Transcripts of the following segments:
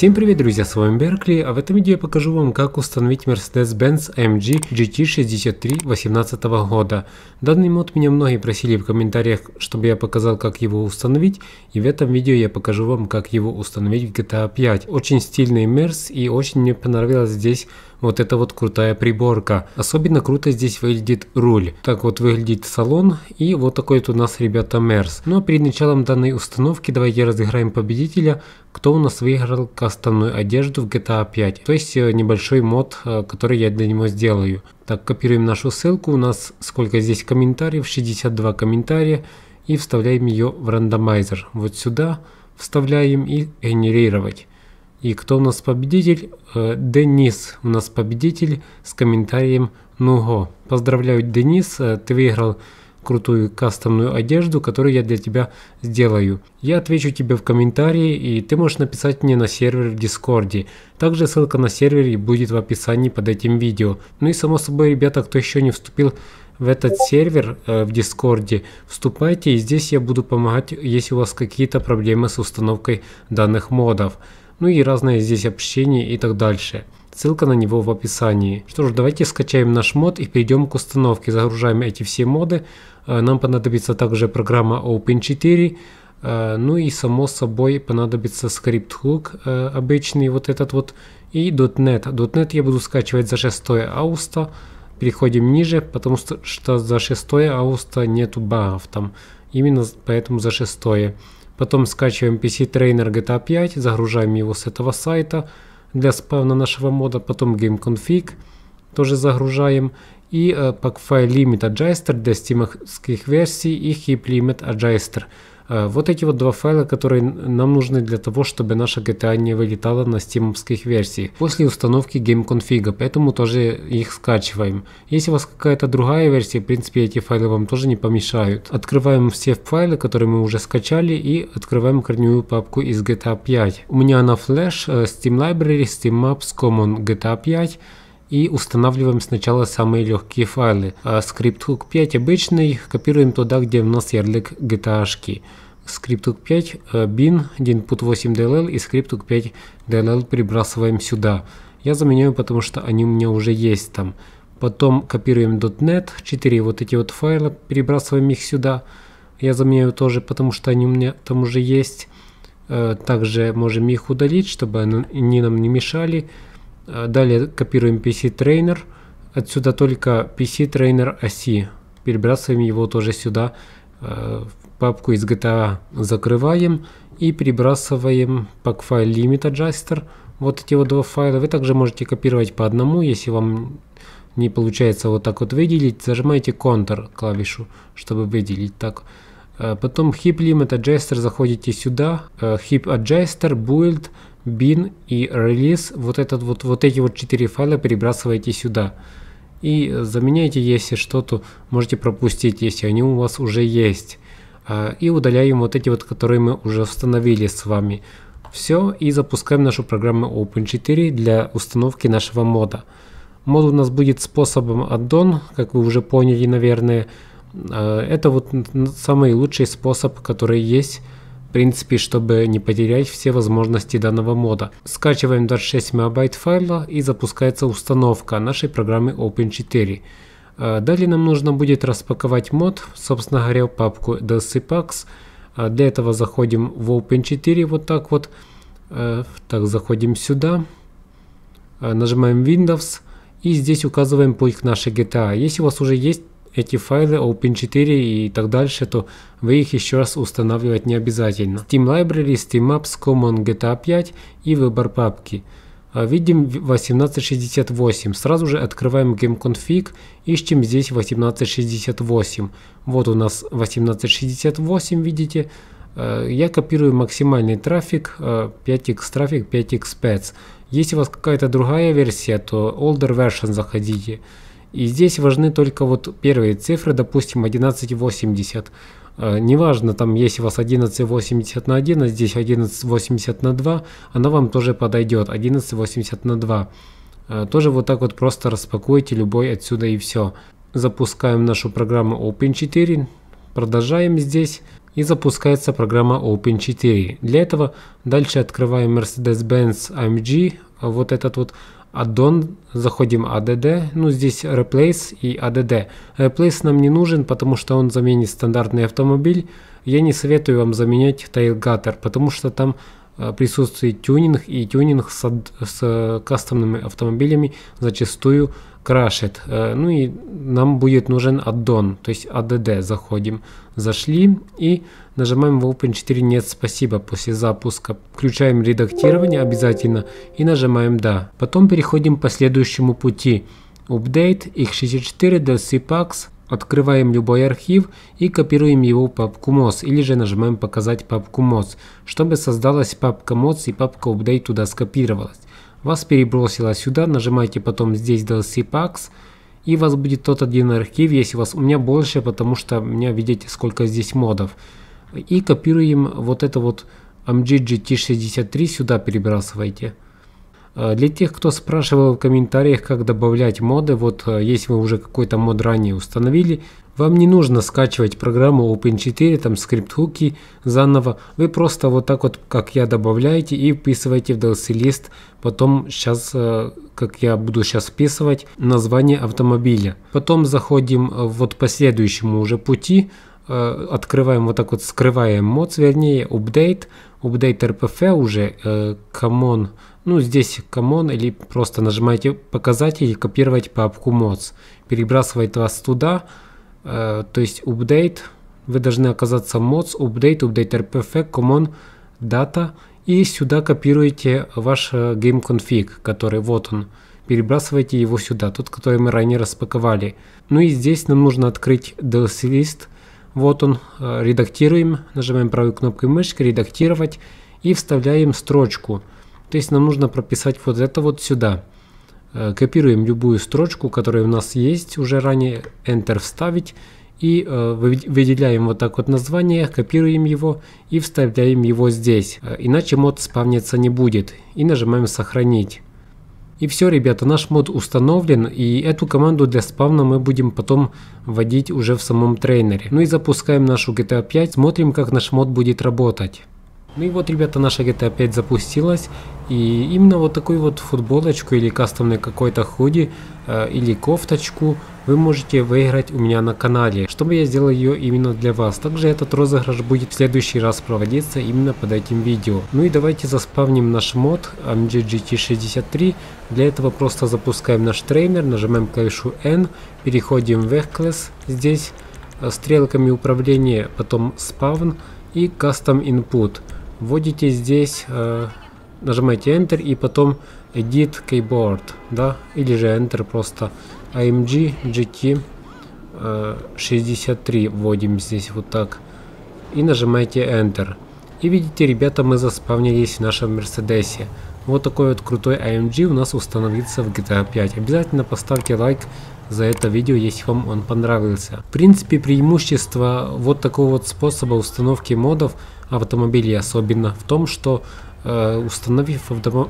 Всем привет, друзья, с вами Беркли, а в этом видео я покажу вам, как установить Mercedes-Benz AMG GT63 2018 года. Данный мод меня многие просили в комментариях, чтобы я показал, как его установить, и в этом видео я покажу вам, как его установить в GTA 5. Очень стильный мерс, и очень мне понравилась здесь вот эта вот крутая приборка. Особенно круто здесь выглядит руль. Так вот выглядит салон, и вот такой вот у нас, ребята, мерс. Но перед началом данной установки давайте разыграем победителя, кто у нас выиграл кастомную одежду в GTA 5, то есть небольшой мод, который я для него сделаю. Так, копируем нашу ссылку, у нас сколько здесь комментариев, 62 комментария, и вставляем ее в рандомайзер. Вот сюда вставляем и генерировать. И кто у нас победитель? Денис у нас победитель с комментарием «Нуго». Поздравляю, Денис, ты выиграл крутую кастомную одежду, которую я для тебя сделаю. Я отвечу тебе в комментарии, и ты можешь написать мне на сервер в Дискорде. Также ссылка на сервер будет в описании под этим видео. Ну и само собой, ребята, кто еще не вступил в этот сервер в Дискорде, вступайте, и здесь я буду помогать, если у вас какие-то проблемы с установкой данных модов. Ну и разное здесь общение и так дальше. Ссылка на него в описании. Что ж, давайте скачаем наш мод и перейдем к установке. Загружаем эти все моды. Нам понадобится также программа Open4. Ну и само собой понадобится ScriptHook обычный вот этот вот. И .NET. .NET я буду скачивать за 6 августа. Переходим ниже, потому что за 6 августа нету багов там. Именно поэтому за 6. Потом скачиваем PC Trainer GTA 5, загружаем его с этого сайта для спавна нашего мода. Потом Game Config тоже загружаем. И Packfile Limit Adjuster для стимовских версий и HeapAdjuster Limit Adjuster. Вот эти вот два файла, которые нам нужны для того, чтобы наша GTA не вылетала на стимовских версиях после установки Game Config, поэтому тоже их скачиваем. Если у вас какая-то другая версия, в принципе, эти файлы вам тоже не помешают. Открываем все файлы, которые мы уже скачали, и открываем корневую папку из GTA 5. У меня на Flash Steam Library, Steam Maps, Common, GTA 5. И устанавливаем сначала самые легкие файлы. ScriptHook 5 обычный, копируем туда, где у нас ярлык GTA-шки. ScriptHook 5 bin, input 8 DLL и ScriptHook 5 DLL перебрасываем сюда. Я заменяю, потому что они у меня уже есть там. Потом копируем .NET, 4 вот эти вот файла, перебрасываем их сюда. Я заменяю тоже, потому что они у меня там уже есть. Также можем их удалить, чтобы они нам не мешали. Далее копируем PC Trainer, отсюда только PC Trainer оси, перебрасываем его тоже сюда, в папку из GTA, закрываем и перебрасываем Packfile Limit Adjuster, вот эти вот два файла. Вы также можете копировать по одному, если вам не получается вот так вот выделить, зажимаете Ctrl клавишу, чтобы выделить так. Потом Heap Limit Adjuster, заходите сюда, Heap Adjuster, Build, Bin и Release, вот эти вот 4 файла перебрасываете сюда. И заменяйте, если что-то можете пропустить, если они у вас уже есть. И удаляем вот эти вот, которые мы уже установили с вами. Все, и запускаем нашу программу Open4 для установки нашего мода. Мод у нас будет способом аддон, как вы уже поняли, наверное. Это вот самый лучший способ, который есть, в принципе, чтобы не потерять все возможности данного мода. Скачиваем 26 мегабайт файла, и запускается установка нашей программы Open4. Далее нам нужно будет распаковать мод, собственно говоря, в папку DLC Packs. Для этого заходим в Open4 вот так вот. Так, заходим сюда, нажимаем Windows, и здесь указываем путь к нашей GTA. Если у вас уже есть эти файлы Open4 и так дальше, то вы их еще раз устанавливать не обязательно. Steam Library, Steam Maps, Common, GTA 5 и выбор папки. Видим 1868. Сразу же открываем Game Config, ищем здесь 1868. Вот у нас 1868, видите. Я копирую максимальный трафик, 5x трафик, 5x spec. Если у вас какая-то другая версия, то Older Version заходите. И здесь важны только вот первые цифры, допустим, 1180. Неважно, там, если у вас 1180 на 1, а здесь 1180 на 2, она вам тоже подойдет. 1180 на 2. Тоже вот так вот просто распакуйте любой отсюда, и все. Запускаем нашу программу Open4. Продолжаем здесь. и запускается программа Open4. Для этого дальше открываем Mercedes-Benz AMG, вот этот вот аддон, заходим ADD, ну здесь Replace и ADD. Replace нам не нужен, потому что он заменит стандартный автомобиль. Я не советую вам заменять Tailgater, потому что там присутствует тюнинг, и тюнинг с кастомными автомобилями зачастую крашит. Ну и нам будет нужен аддон, то есть ADD. Заходим, зашли и нажимаем в Open4 «Нет, спасибо» после запуска. Включаем редактирование обязательно и нажимаем «Да». Потом переходим по следующему пути. Update, x64, DLC Packs. Открываем любой архив и копируем его в папку mods, или же нажимаем «Показать папку mods», чтобы создалась папка mods и папка update туда скопировалась. Вас перебросило сюда, нажимаете потом здесь DLC Packs, и у вас будет тот один архив, если у вас, у меня больше, потому что у меня, видите, сколько здесь модов. И копируем вот это вот AMG GT63, сюда перебрасываете. Для тех, кто спрашивал в комментариях, как добавлять моды, вот если вы уже какой-то мод ранее установили, вам не нужно скачивать программу Open4, там ScriptHook заново, вы просто вот так вот, как я, добавляете и вписываете в DLC-лист, потом сейчас, как я буду сейчас вписывать, название автомобиля. Потом заходим вот по следующему уже пути, открываем вот так вот, скрываем мод, вернее, Update, RPF уже, Common. Ну, здесь Common, или просто нажимаете «Показать» и «Копировать папку Mods». Перебрасывает вас туда, то есть Update, вы должны оказаться Mods, Update, RPF, Common, Data, и сюда копируете ваш Game Config, который вот он. Перебрасываете его сюда, тот, который мы ранее распаковали. Ну и здесь нам нужно открыть DLC-лист. Вот он, редактируем, нажимаем правой кнопкой мышки «Редактировать» и вставляем строчку. То есть нам нужно прописать вот это вот сюда. Копируем любую строчку, которая у нас есть уже ранее, Enter вставить, и выделяем вот так вот название, копируем его и вставляем его здесь. Иначе мод спавниться не будет. И нажимаем «Сохранить». И все, ребята, наш мод установлен, и эту команду для спавна мы будем потом вводить уже в самом трейнере. Ну и запускаем нашу GTA 5, смотрим, как наш мод будет работать. Ну и вот, ребята, наша GTA 5 запустилась, и именно вот такую вот футболочку или кастомный какой-то худи или кофточку вы можете выиграть у меня на канале, чтобы я сделал ее именно для вас. Также этот розыгрыш будет в следующий раз проводиться именно под этим видео. Ну и давайте заспавним наш мод AMG GT63. Для этого просто запускаем наш трейнер, нажимаем клавишу N, переходим в Berkley, здесь стрелками управления, потом спавн и Custom Input. Вводите здесь, нажимаете Enter и потом Edit Keyboard, да, или же Enter просто AMG GT63 вводим здесь вот так и нажимаете Enter. И видите, ребята, мы заспавнились в нашем Мерседесе. Вот такой вот крутой AMG у нас установится в GTA 5. Обязательно поставьте лайк за это видео, если вам он понравился. В принципе, преимущество вот такого вот способа установки модов автомобилей особенно в том, что установив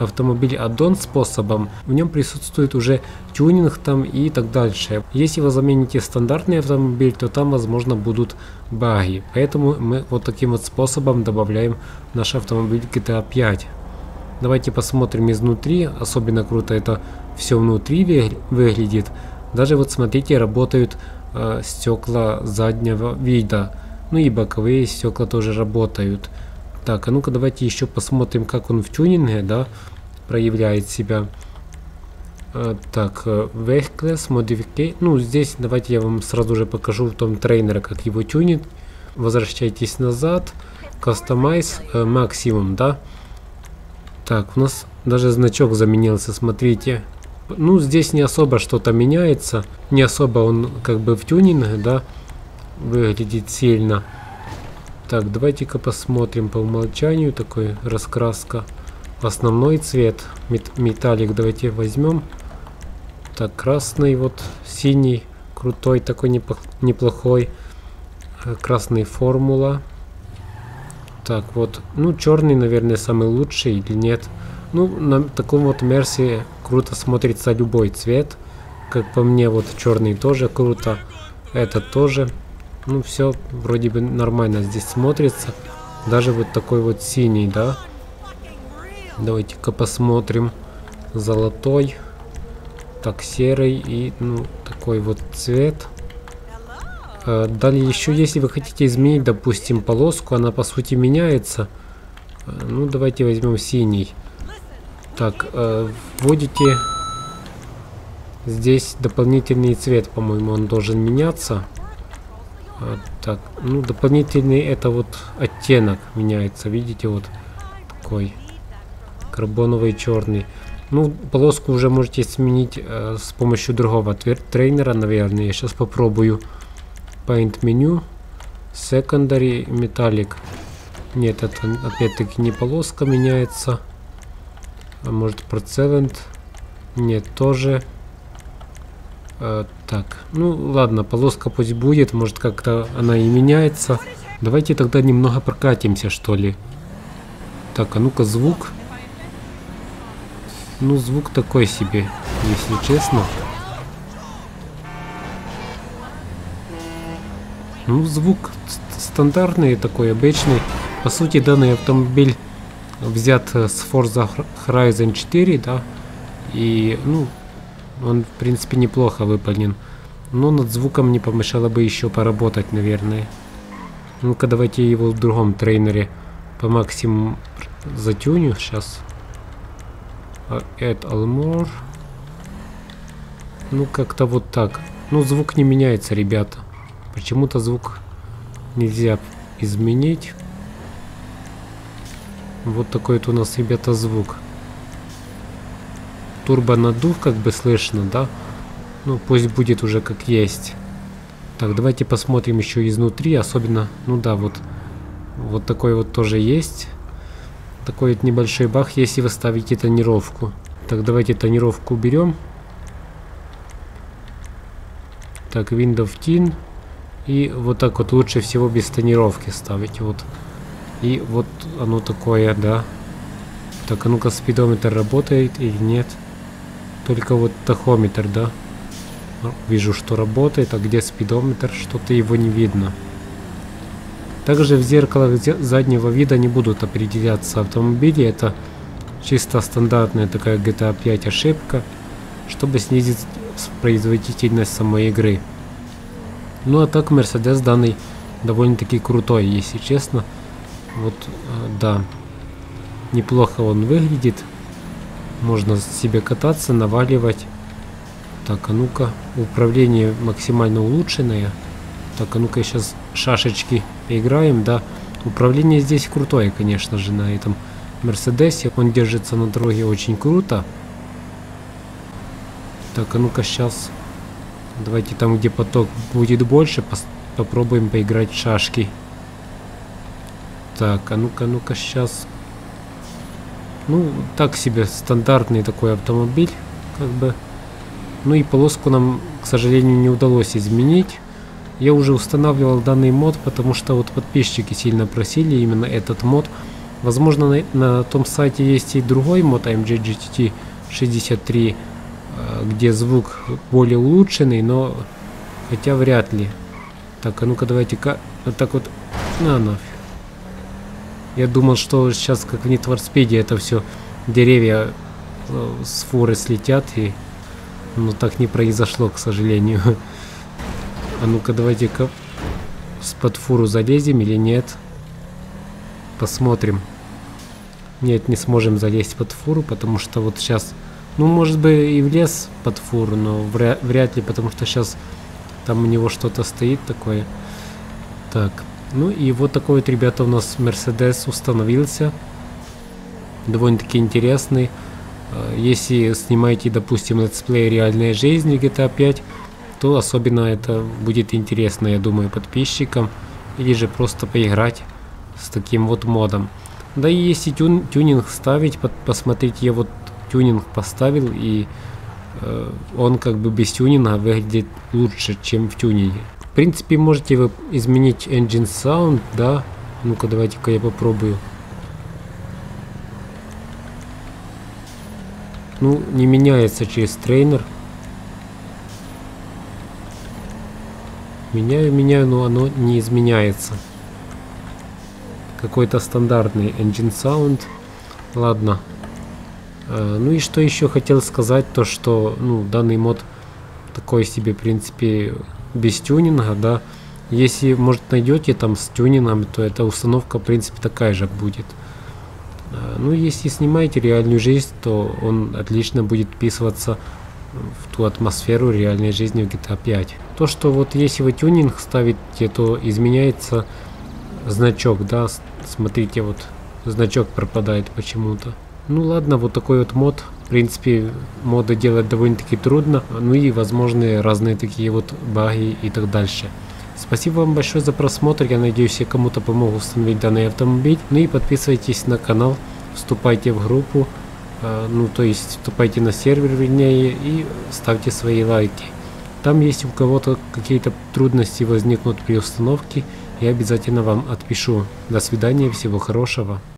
автомобиль аддон способом, в нем присутствует уже тюнинг там и так дальше. Если вы замените стандартный автомобиль, то там, возможно, будут баги. Поэтому мы вот таким вот способом добавляем наш автомобиль GTA 5. Давайте посмотрим изнутри. Особенно круто это все внутри выглядит. Даже вот смотрите, работают стекла заднего вида. Ну и боковые стекла тоже работают. Так, а ну-ка давайте еще посмотрим, как он в тюнинге, да, проявляет себя. Так, Vehicles, Modification. Ну, здесь давайте я вам сразу же покажу в том трейнере, как его тюнит. Возвращайтесь назад. Customize, Maximum, да. Так, у нас даже значок заменился, смотрите. Ну, здесь не особо что-то меняется, не особо он как бы в тюнинге, да, выглядит сильно. Так, давайте-ка посмотрим по умолчанию, такой раскраска. Основной цвет, металлик, давайте возьмем. Так, красный, вот синий, крутой, такой неплохой. Красный формула. Так, вот, ну, черный, наверное, самый лучший или нет. Ну, на таком вот Мерси круто смотрится любой цвет. Как по мне, вот черный тоже круто. Это тоже. Ну все, вроде бы нормально здесь смотрится. Даже вот такой вот синий, да? Давайте-ка посмотрим. Золотой. Так, серый и, ну, такой вот цвет. Далее еще, если вы хотите изменить, допустим, полоску, она по сути меняется. Ну, давайте возьмем синий. Так, вводите здесь дополнительный цвет, по-моему, он должен меняться. Так, ну, дополнительный это вот оттенок меняется, видите, вот такой карбоновый черный. Ну, полоску уже можете сменить с помощью другого трейнера, наверное. Я сейчас попробую. Paint меню, Secondary, Metallic. Нет, это опять-таки не полоска меняется. А может, Procellent? Нет, тоже. Так, ну ладно, полоска пусть будет. Может, как-то она и меняется. Давайте тогда немного прокатимся, что ли. Так, а ну-ка звук. Ну, звук такой себе, если честно. Ну, звук стандартный, такой обычный. По сути, данный автомобиль взят с Forza Horizon 4, да. И, ну, он, в принципе, неплохо выполнен. Но над звуком не помешало бы еще поработать, наверное. Ну-ка, давайте его в другом трейнере по максимуму затюню сейчас. Add all more. Ну, как-то вот так. Ну, звук не меняется, ребята. Почему-то звук нельзя изменить. Вот такой вот у нас, ребята, звук. Турбонаддув как бы слышно, да? Ну, пусть будет уже как есть. Так, давайте посмотрим еще изнутри. Особенно, ну да, вот такой вот тоже есть. Такой вот небольшой бах, если вы ставите тонировку. Так, давайте тонировку уберем. Так, Windows Tin. И вот так вот лучше всего без тонировки ставить. Вот. И вот оно такое, да. Так, а ну-ка, спидометр работает или нет? Только вот тахометр, да. Вижу, что работает. А где спидометр? Что-то его не видно. Также в зеркалах заднего вида не будут определяться автомобили. Это чисто стандартная такая GTA 5 ошибка, чтобы снизить производительность самой игры. Ну а так, Мерседес данный довольно-таки крутой, если честно. Вот, да. Неплохо он выглядит. Можно себе кататься, наваливать. Так, а ну-ка. Управление максимально улучшенное. Так, а ну-ка сейчас шашечки поиграем, да. Управление здесь крутое, конечно же, на этом Мерседесе. Он держится на дороге очень круто. Так, а ну-ка сейчас... Давайте там, где поток будет больше, попробуем поиграть в шашки. Так, а ну-ка, ну-ка, сейчас. Ну, так себе стандартный такой автомобиль, как бы. Ну и полоску нам, к сожалению, не удалось изменить. Я уже устанавливал данный мод, потому что вот подписчики сильно просили именно этот мод. Возможно, на том сайте есть и другой мод, AMG GT63. Где звук более улучшенный, но хотя вряд ли. Так, а ну-ка давайте-ка вот так вот. На нафиг. Я думал, что сейчас как в Need for Speed это все деревья с фуры слетят, и... но так не произошло, к сожалению. А ну-ка давайте-ка под фуру залезем или нет. Посмотрим. Нет, не сможем залезть под фуру, потому что вот сейчас... Ну, может быть, и влез под фуру, но вряд ли, потому что сейчас там у него что-то стоит такое. Так, ну и вот такой вот, ребята, у нас Мерседес установился. Довольно-таки интересный. Если снимаете, допустим, летсплей реальной жизни GTA 5, то особенно это будет интересно, я думаю, подписчикам. Или же просто поиграть с таким вот модом. Да и если тюнинг ставить, посмотрите, я вот... тюнинг поставил, и он как бы без тюнинга выглядит лучше, чем в тюнинге. В принципе, можете вы изменить engine sound, да. Ну-ка, давайте-ка я попробую. Ну, не меняется через трейнер. Меняю, но оно не изменяется. Какой-то стандартный engine sound. Ладно. Ну и что еще хотел сказать, то что данный мод такой себе, в принципе, без тюнинга, да. Если, может, найдете там с тюнингом, то эта установка, в принципе, такая же будет. Ну, если снимаете реальную жизнь, то он отлично будет вписываться в ту атмосферу реальной жизни в GTA 5. То, что вот если вы тюнинг ставите, то изменяется значок, да, смотрите, вот значок пропадает почему-то. Ну ладно, вот такой вот мод. В принципе, моды делать довольно-таки трудно. Ну и возможны разные такие вот баги и так дальше. Спасибо вам большое за просмотр. Я надеюсь, я кому-то помог установить данный автомобиль. Ну и подписывайтесь на канал, вступайте в группу, то есть вступайте на сервер, вернее, и ставьте свои лайки. Там, если у кого-то какие-то трудности возникнут при установке, я обязательно вам отпишу. До свидания, всего хорошего.